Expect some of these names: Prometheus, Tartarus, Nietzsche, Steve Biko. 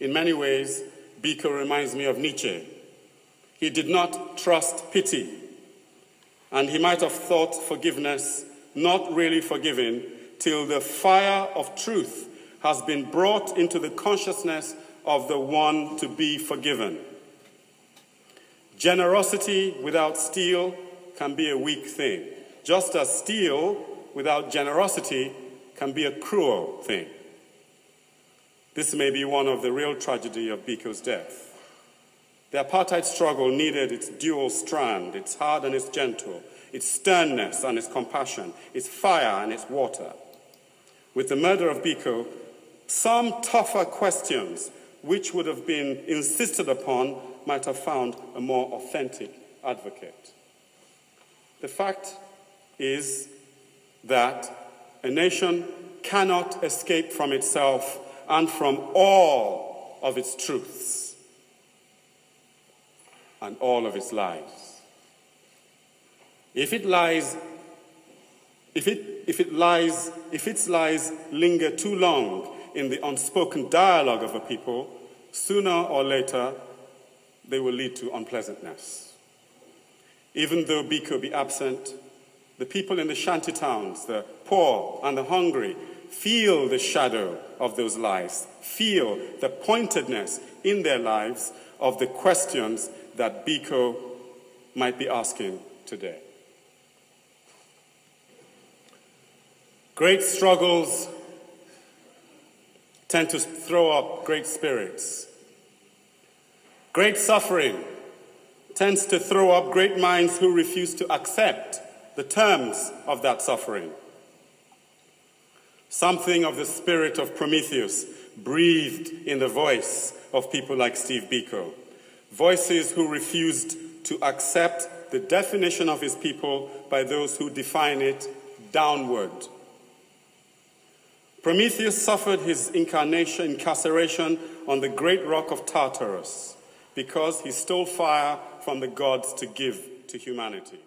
In many ways, Biko reminds me of Nietzsche. He did not trust pity, and he might have thought forgiveness not really forgiving till the fire of truth has been brought into the consciousness of the one to be forgiven. Generosity without steel can be a weak thing, just as steel without generosity can be a cruel thing. This may be one of the real tragedy of Biko's death. The apartheid struggle needed its dual strand, its hard and its gentle, its sternness and its compassion, its fire and its water. With the murder of Biko, some tougher questions which would have been insisted upon might have found a more authentic advocate. The fact is that a nation cannot escape from itself and from all of its truths and all of its lies. If its lies linger too long in the unspoken dialogue of a people, sooner or later they will lead to unpleasantness. Even though Biko be absent, the people in the shanty towns, the poor and the hungry, feel the shadow of those lies, feel the pointedness in their lives of the questions that Biko might be asking today. Great struggles tend to throw up great spirits. Great suffering tends to throw up great minds who refuse to accept the terms of that suffering. Something of the spirit of Prometheus breathed in the voice of people like Steve Biko, voices who refused to accept the definition of his people by those who define it downward. Prometheus suffered his incarceration on the great rock of Tartarus because he stole fire from the gods to give to humanity.